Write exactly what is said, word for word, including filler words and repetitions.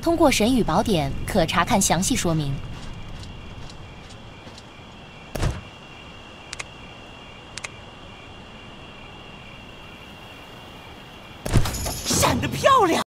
通过神语宝典可查看详细说明。